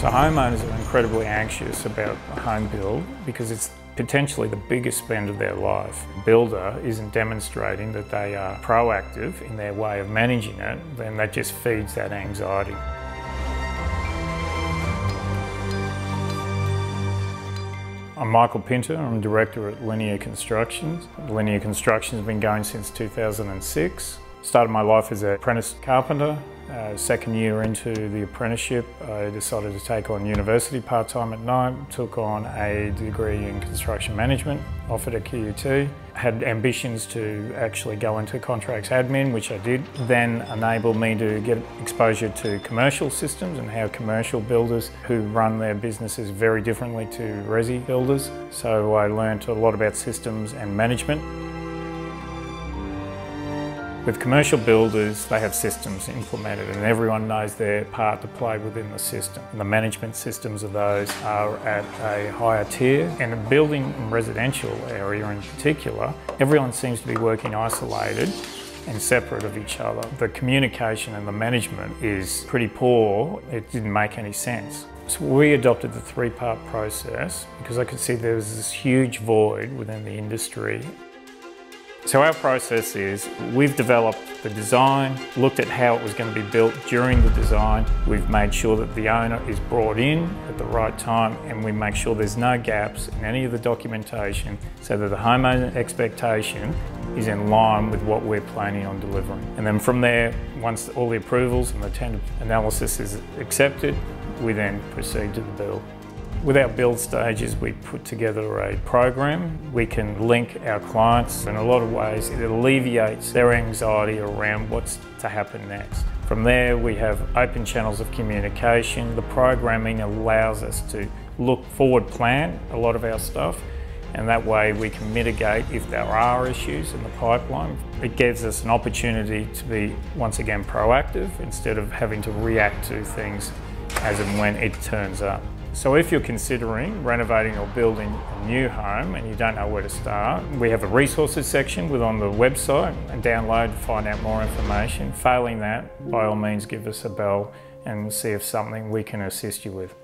So homeowners are incredibly anxious about a home build because it's potentially the biggest spend of their life. The builder isn't demonstrating that they are proactive in their way of managing it, then that just feeds that anxiety. I'm Michael Pinter, I'm Director at Linear Constructions. Linear Construction has been going since 2006. Started my life as an apprentice carpenter. Second year into the apprenticeship, I decided to take on university part-time at night, took on a degree in construction management, offered a QUT, had ambitions to actually go into contracts admin, which I did, then enabled me to get exposure to commercial systems and how commercial builders who run their businesses very differently to resi builders. So I learned a lot about systems and management. With commercial builders, they have systems implemented and everyone knows their part to play within the system. And the management systems of those are at a higher tier. And in building and residential area in particular, everyone seems to be working isolated and separate of each other. The communication and the management is pretty poor. It didn't make any sense. So we adopted the three-part process because I could see there was this huge void within the industry. So our process is, we've developed the design, looked at how it was going to be built during the design, we've made sure that the owner is brought in at the right time, and we make sure there's no gaps in any of the documentation so that the homeowner expectation is in line with what we're planning on delivering. And then from there, once all the approvals and the tender analysis is accepted, we then proceed to the build. With our build stages, we put together a program. We can link our clients. In a lot of ways, it alleviates their anxiety around what's to happen next. From there, we have open channels of communication. The programming allows us to look forward, plan a lot of our stuff, and that way we can mitigate if there are issues in the pipeline. It gives us an opportunity to be, once again, proactive instead of having to react to things as and when it turns up. So if you're considering renovating or building a new home and you don't know where to start, we have a resources section on the website and download to find out more information. Failing that, by all means give us a bell and see if something we can assist you with.